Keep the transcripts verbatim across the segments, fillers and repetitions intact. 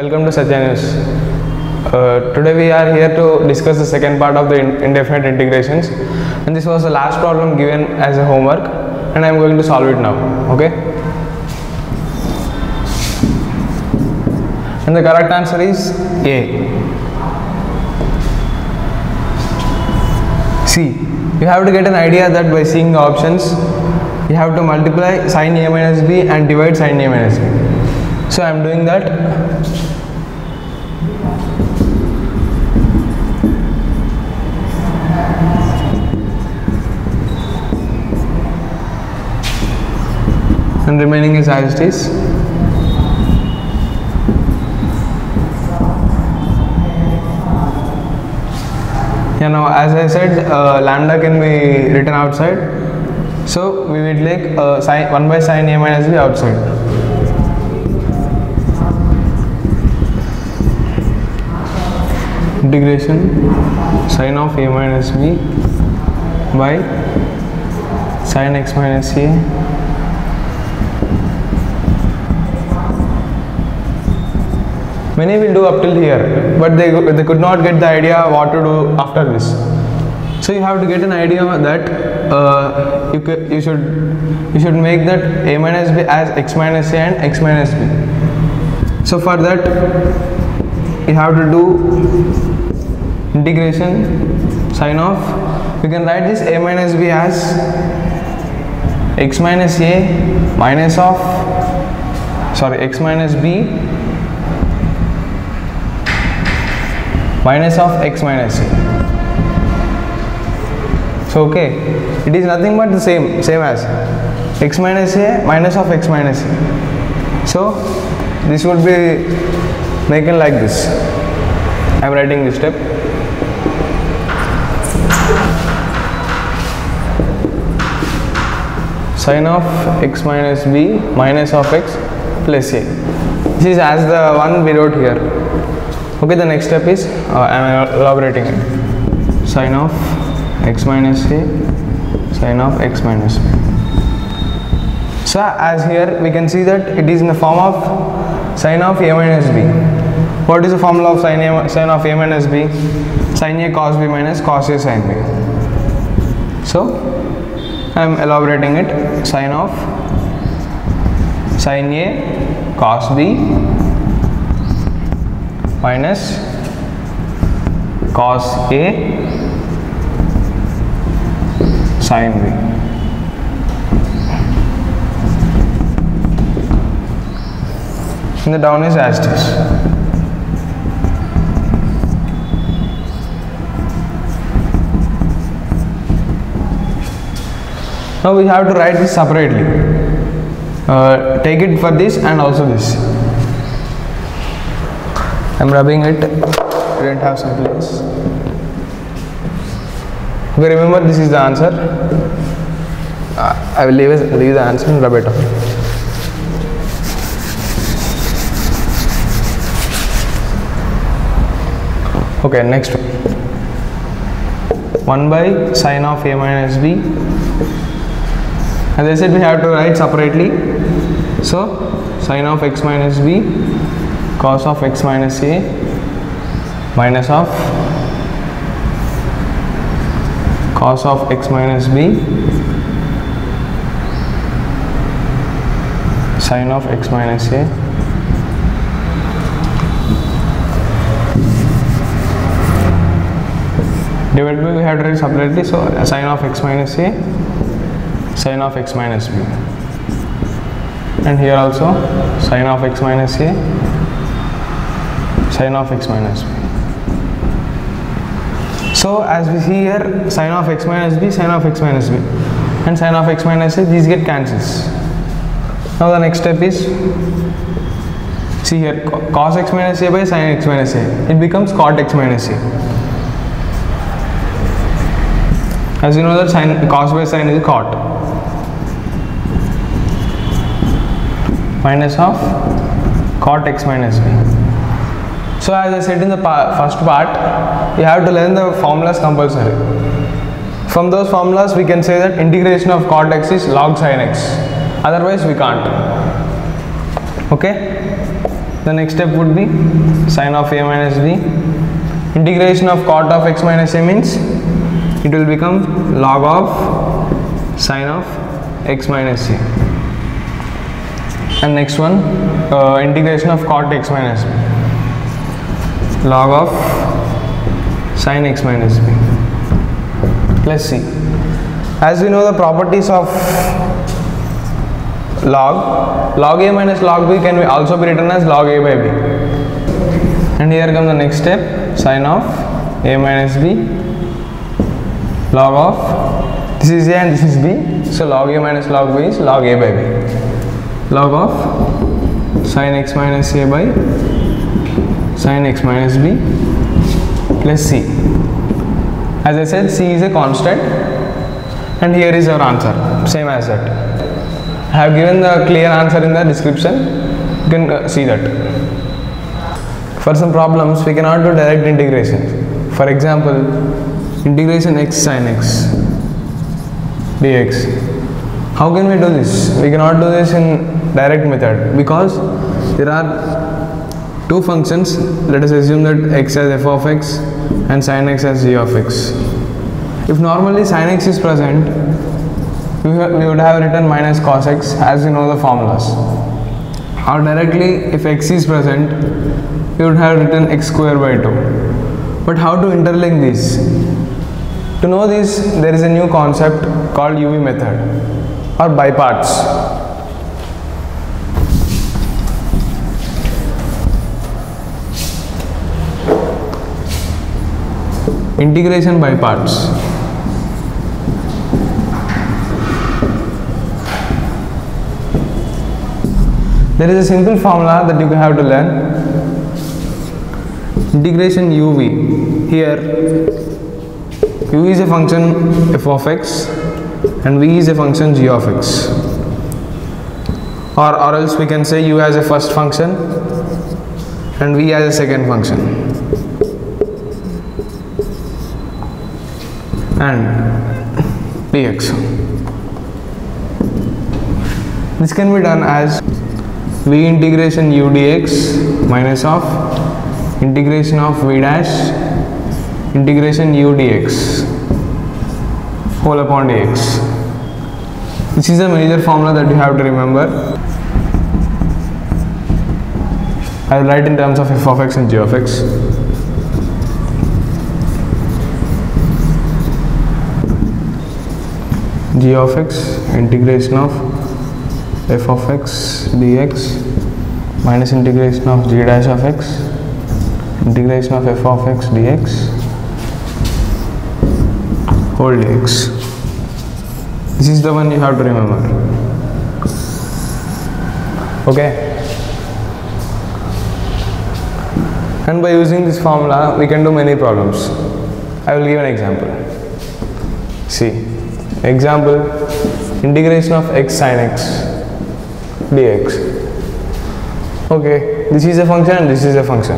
welcome to Satya News. Uh, today we are here to discuss the second part of the in indefinite integrations, and this was the last problem given as a homework, and I am going to solve it now. Okay. And the correct answer is A. See, you have to get an idea that by seeing the options, you have to multiply sin A minus B and divide sin A minus B. So I am doing that. And remaining is as it is. Yeah, now as I said, uh, lambda can be written outside. So we will take uh, sin, one by sin A minus B outside. Integration sin of A minus B by sin X minus A many will do up till here, but they they could not get the idea what to do after this. So you have to get an idea that uh, you you should you should make that A minus B as X minus A and X minus B. So for that you have to do integration sin of, we can write this A minus B as x minus A minus of sorry x minus B minus of x minus A. So okay, it is nothing but the same same as x minus A minus of x minus A. So this would be making like this. I am writing this step. Sin of x minus b minus of x plus a. This is as the one we wrote here. Okay, the next step is uh, I am elaborating it. Sin of x minus a, sin of x minus b. So as here we can see that it is in the form of sin of a minus b. What is the formula of sin, a, sin of a minus b? Sin a cos b minus cos a sin b. So I am elaborating it. Sin of sin A cos B minus cos A sin B. And the down is as it is. Now we have to write this separately. Uh, take it for this and also this. I am rubbing it. Didn't have some place. Okay, remember this is the answer. Uh, I will leave, leave the answer and rub it off. Okay, next one. one by sin of A minus B. As I said, we have to write separately. So sin of x minus b cos of x minus a minus of cos of x minus b sin of x minus a. Divided by, we have to write separately. So sin of x minus a, sin of x minus b, and here also sin of x minus a, sin of x minus b. So as we see here, sin of x minus b, sin of x minus b, and sin of x minus a, these get cancels. Now the next step is, see here, cos x minus a by sin x minus a, it becomes cot x minus a. As you know that sin, cos by sin is cot. Minus of cot x minus b. So as I said in the pa first part, you have to learn the formulas compulsory. From those formulas we can say that integration of cot x is log sin x, otherwise we can't. Okay. The next step would be sine of a minus b. Integration of cot of x minus a means it will become log of sine of x minus a. And next one, uh, integration of cot x minus b. Log of sine x minus b. Let's see. As we know the properties of log, log a minus log b can be also be written as log a by b. And here comes the next step, sine of a minus b, log of, this is a and this is b, so log a minus log b is log a by b, log of sine x minus a by sine x minus b plus c. As I said, c is a constant, and here is our answer, same as that. I have given the clear answer in the description, you can uh, see that. For some problems we cannot do direct integration. For example, integration x sin x dx. How can we do this? We cannot do this in direct method because there are two functions. Let us assume that x as f of x and sin x as g of x. If normally sin x is present, we would have written minus cos x as you know the formulas, or directly if x is present we would have written x square by two. But how to interlink these? To know this, there is a new concept called U V method or by parts. Integration by parts. There is a simple formula that you have to learn. Integration U V. Here, U is a function f of x and V is a function g of x. Or, or else we can say U as a first function and V as a second function. And dx. This can be done as V integration u dx minus of integration of v dash integration u dx whole upon dx. This is a major formula that you have to remember. I will write in terms of f of x and g of x. G of x integration of f of x dx minus integration of g dash of x integration of f of x dx whole dx. This is the one you have to remember. Okay. And by using this formula we can do many problems. I will give an example. See, example, integration of x sin x dx. Okay, this is a function and this is a function.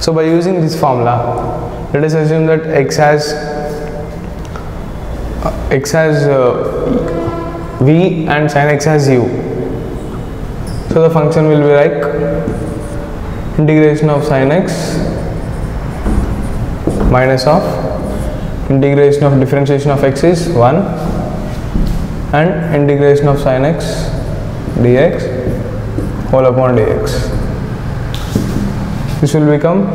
So by using this formula, let us assume that x has uh, x has uh, v and sin x has u. So the function will be like integration of sin x minus of integration of differentiation of x is one and integration of sin x dx whole upon dx. This will become,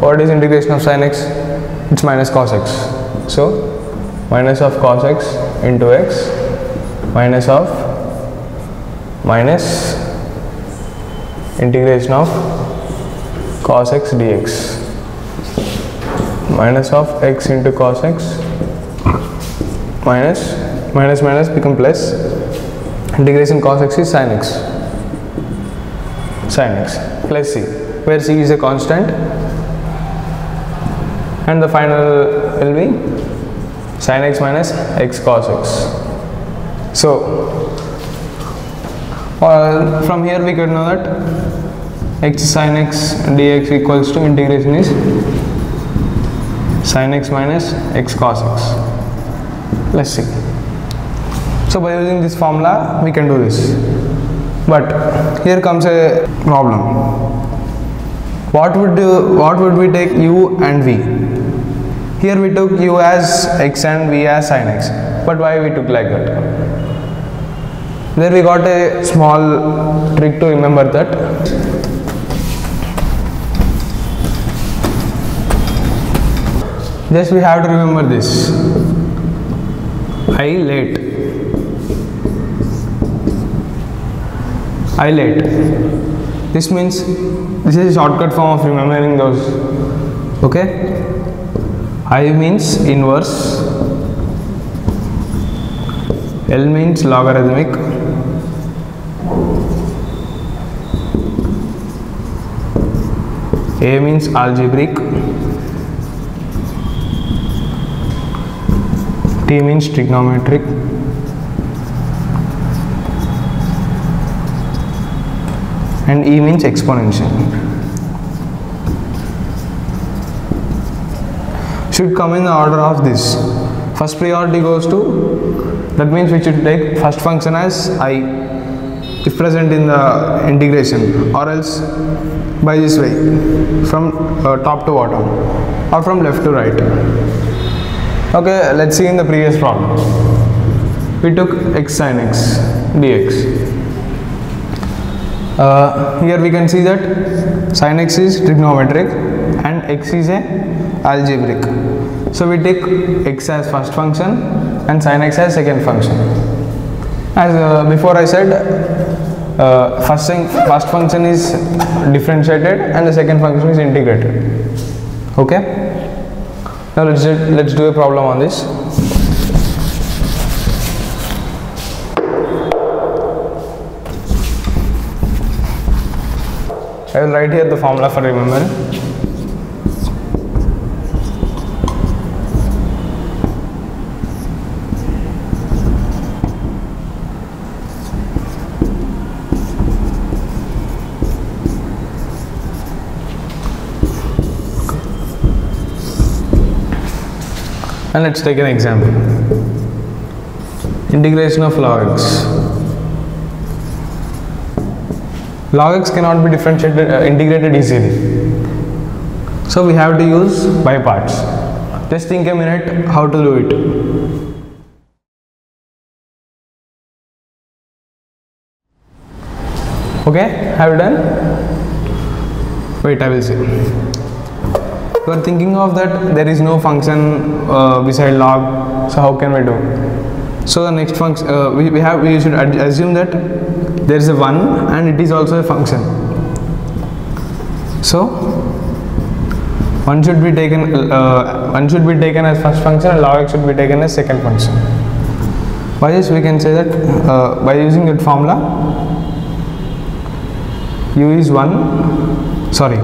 what is integration of sin x? It's minus cos x. So minus of cos x into x minus of minus integration of cos x dx minus of x into cos x minus minus minus become plus. Integration cos x is sin x, sin x plus c, where c is a constant, and the final will be sin x minus x cos x. So uh, from here we could know that x sin x dx equals to integration is sin x minus x cos x plus c. So by using this formula we can do this. But here comes a problem. What would what would we take u and v? Here we took u as x and v as sin x. But why we took like that? There we got a small trick to remember that. Just we have to remember this. ILATE. ILATE. This means this is a shortcut form of remembering those. Okay. I means inverse. L means logarithmic. A means algebraic. T means trigonometric, and E means exponential. Should come in the order of this. First priority goes to, that means we should take first function as I, if present in the integration, or else by this way, from uh, top to bottom, or from left to right. Okay, let's see in the previous problem. We took x sin x dx. Uh, here we can see that sin x is trigonometric and x is a algebraic. So we take x as first function and sin x as second function. As uh, before I said, uh, first, thing, first function is differentiated and the second function is integrated. Okay. Now let's let's do a problem on this. I will write here the formula for remembering. And let's take an example. Integration of log x. Log x cannot be differentiated, uh, integrated easily. So we have to use by parts. Just think a minute how to do it. Okay, have you done? Wait, I will see. We are thinking of that there is no function uh, beside log, so how can we do? So the next function uh, we, we have we should assume that there is a one and it is also a function. So one should be taken uh, one should be taken as first function and log x should be taken as second function. By this we can say that uh, by using that formula, u is one. Sorry,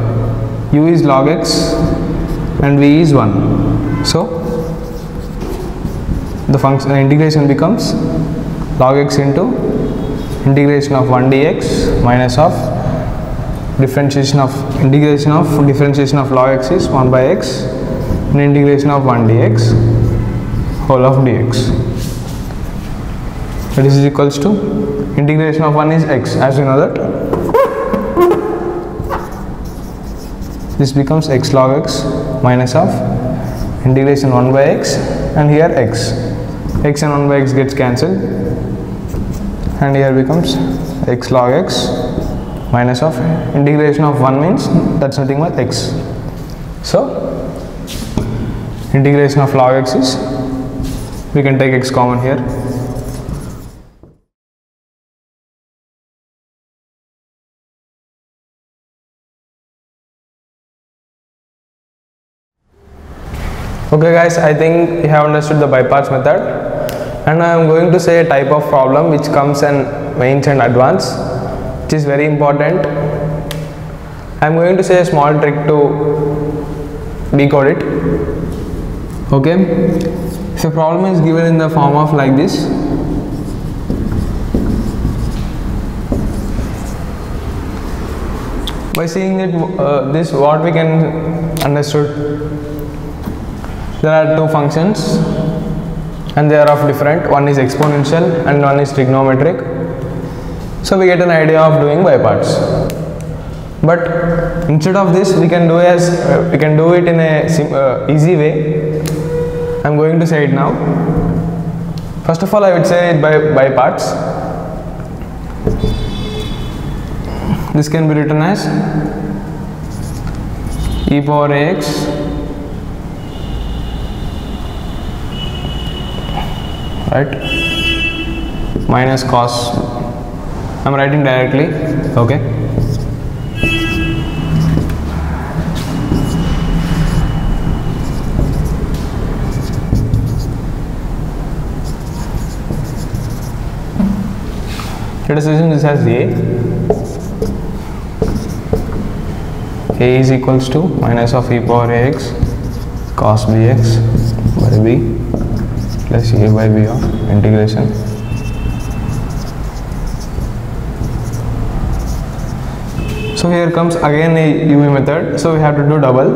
u is log x. And v is one. So the function integration becomes log x into integration of one dx minus of differentiation of integration of differentiation of log x is one by x and integration of one dx whole of dx. That is equals to integration of one is x, as you know that this becomes x log x minus of integration one by x, and here x x and one by x gets cancelled, and here becomes x log x minus of integration of one, means that's nothing but x. So integration of log x is, we can take x common here. Okay guys, I think you have understood the by parts method, and I am going to say a type of problem which comes in mains and advanced, which is very important. I am going to say a small trick to decode it. Okay, so problem is given in the form of like this. By seeing it, uh, this what we can understood. There are two functions and they are of different, one is exponential and one is trigonometric. So we get an idea of doing by parts. But instead of this, we can do as uh, we can do it in a sim uh, easy way. I'm going to say it now. First of all, I would say it by by parts. This can be written as e power x right minus cos. I'm writing directly. Okay. Let us assume this as a. A is equals to minus of e power ax cos bx by b plus a by b of integration. So here comes again a U V method. So we have to do double.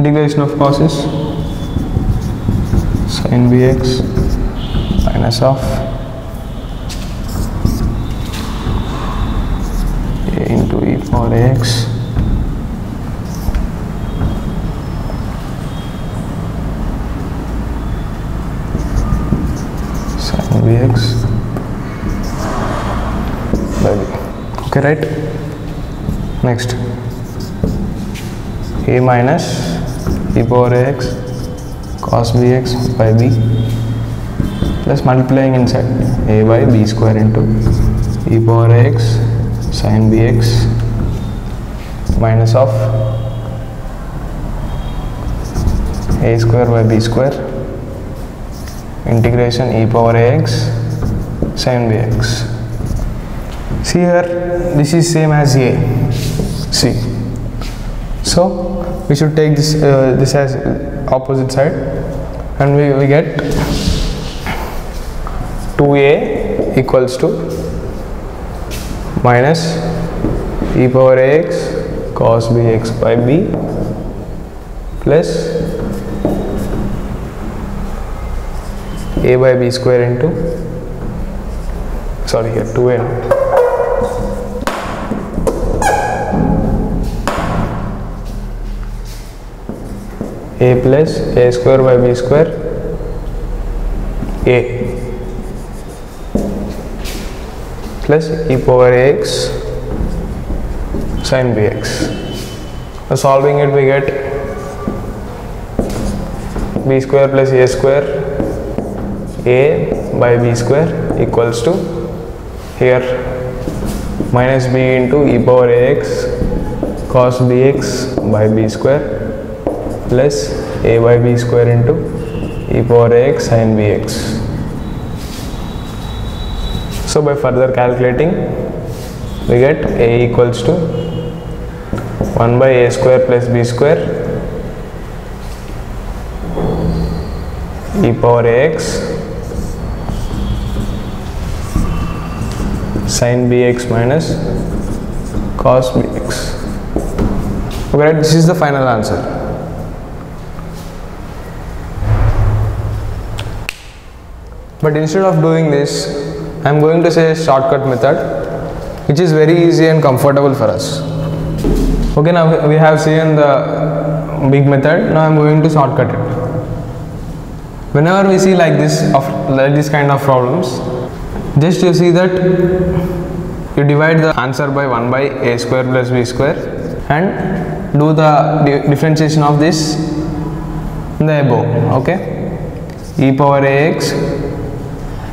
Integration of cos is sin bx minus of a into e power x sin bx by b. Okay, right? Next, a minus e power x cos bx by b plus multiplying inside a by b square into e power x sin bx minus of a square by b square integration e power x sin bx. See here, this is same as a. See, so we should take this uh, this as opposite side, and we, we get two a equals to minus e power ax cos bx by b plus a by b square into sorry here two a. A plus a square by b square a plus e power ax sin bx. Now solving it, we get b square plus a square a by b square equals to here minus b into e power ax cos bx by b square plus a by b square into e power ax sin bx. So by further calculating, we get a equals to one by a square plus b square e power ax sin bx minus cos bx. Okay, this is the final answer. But instead of doing this, I am going to say shortcut method, which is very easy and comfortable for us. Okay, now we have seen the big method. Now I am going to shortcut it. Whenever we see like this of like this kind of problems, just you see that you divide the answer by one by a square plus b square and do the differentiation of this in the above. Okay, e power ax.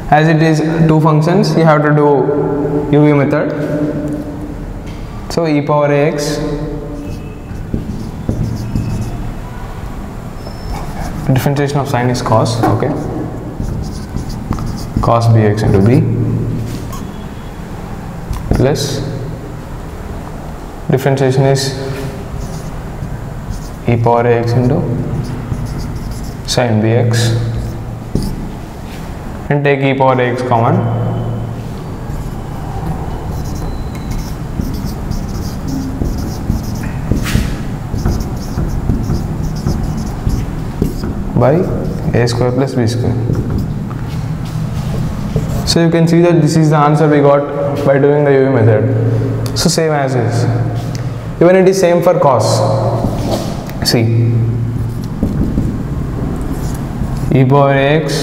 As it is two functions, you have to do U V method. So e power ax differentiation of sine is cos. Okay, cos bx into b plus differentiation is e power ax into sine bx. And take e power x common. by a square plus b square. So you can see that this is the answer we got by doing the U V method. So same as is. Even it is same for cos. See, e power x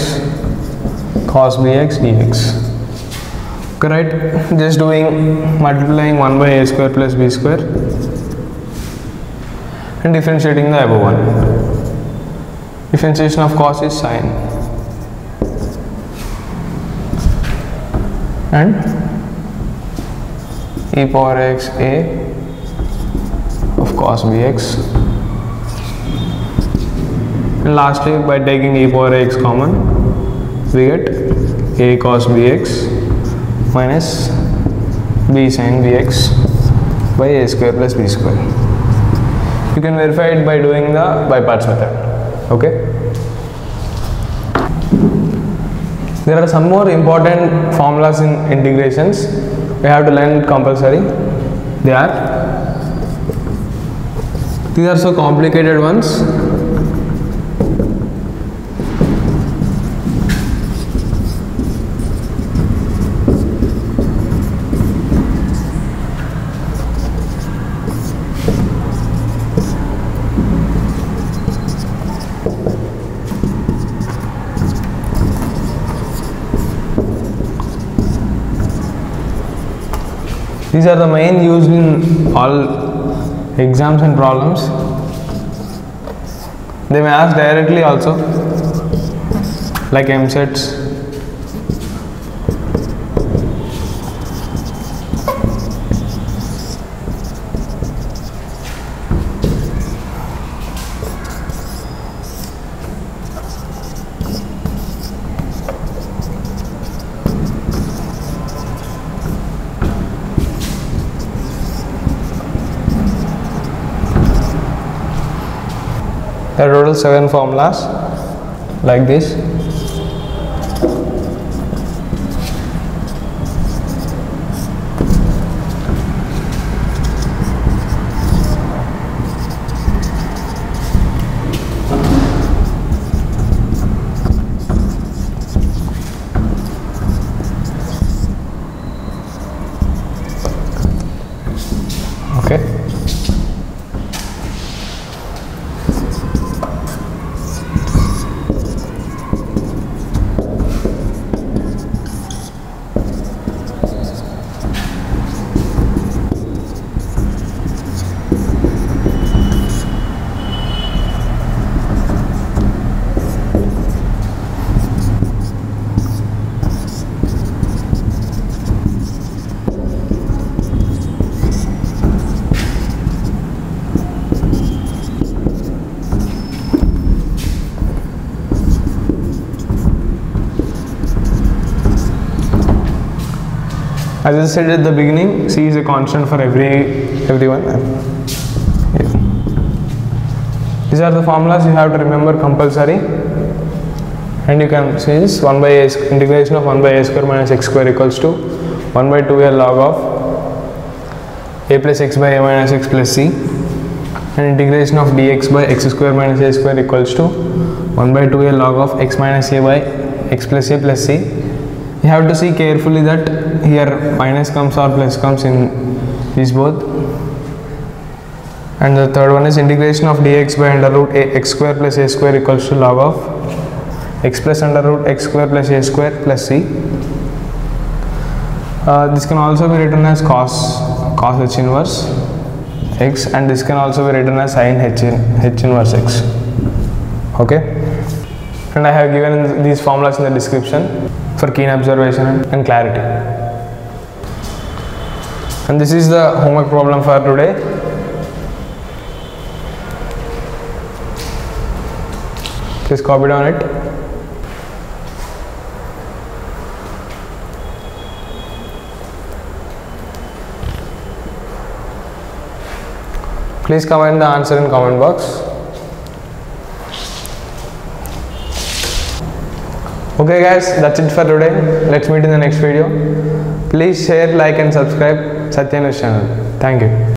cos bx dx. Right, just doing multiplying one by a square plus b square and differentiating the above one. Differentiation of cos is sine and e power x a of cos bx, and lastly by taking e power x common we get a cos bx minus b sin bx by a square plus b square. You can verify it by doing the by parts method. Okay. There are some more important formulas in integrations. We have to learn compulsory. They are. These are so complicated ones. These are the main used in all exams and problems. They may ask directly also, like M SATs. There are total seven formulas like this. As I said at the beginning, C is a constant for every everyone. Yeah. These are the formulas you have to remember compulsory, and you can see this one by a integration of one by a square minus x square equals to one by two a log of a plus x by a minus x plus c, and integration of dx by x square minus a square equals to one by two a log of x minus a by x plus a plus c. You have to see carefully that here minus comes or plus comes in these both. And the third one is integration of dx by under root a x square plus a square equals to log of x plus under root x square plus a square plus c. Uh, this can also be written as cos cos h inverse x, and this can also be written as sin h, in, h inverse x. Okay, and I have given these formulas in the description for keen observation and clarity. And this is the homework problem for today. Please copy down it. Please comment the answer in comment box. Okay guys, that's it for today. Let's meet in the next video. Please share, like and subscribe Satya News Channel. Thank you.